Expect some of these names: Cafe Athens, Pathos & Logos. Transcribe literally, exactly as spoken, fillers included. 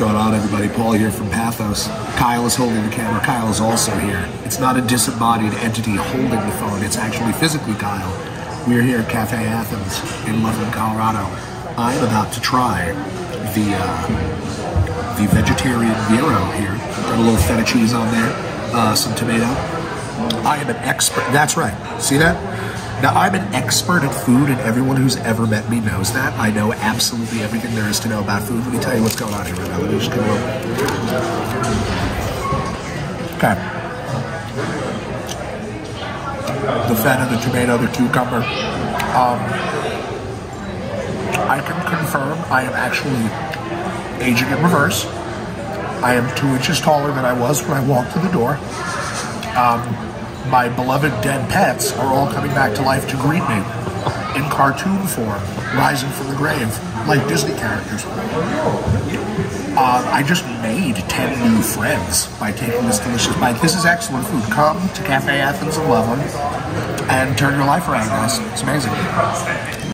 going on, everybody? Paul here from Pathos. Kyle is holding the camera. Kyle is also here. It's not a disembodied entity holding the phone. It's actually physically Kyle. We're here at Cafe Athens in Loveland, Colorado. I'm about to try the uh, the vegetarian gyro here. Got a little feta cheese on there, uh, some tomato. I am an expert. That's right. See that? Now, I'm an expert at food, and everyone who's ever met me knows that. I know absolutely everything there is to know about food. Let me tell you what's going on here right now. Let me just go over. Okay. The feta, the tomato, the cucumber. Um, I can confirm I am actually aging in reverse. I am two inches taller than I was when I walked through the door. Um... My beloved dead pets are all coming back to life to greet me in cartoon form, rising from the grave, like Disney characters. Uh, I just made ten new friends by taking this delicious bite. This is excellent food. Come to Cafe Athens in Loveland and turn your life around, guys. It's amazing.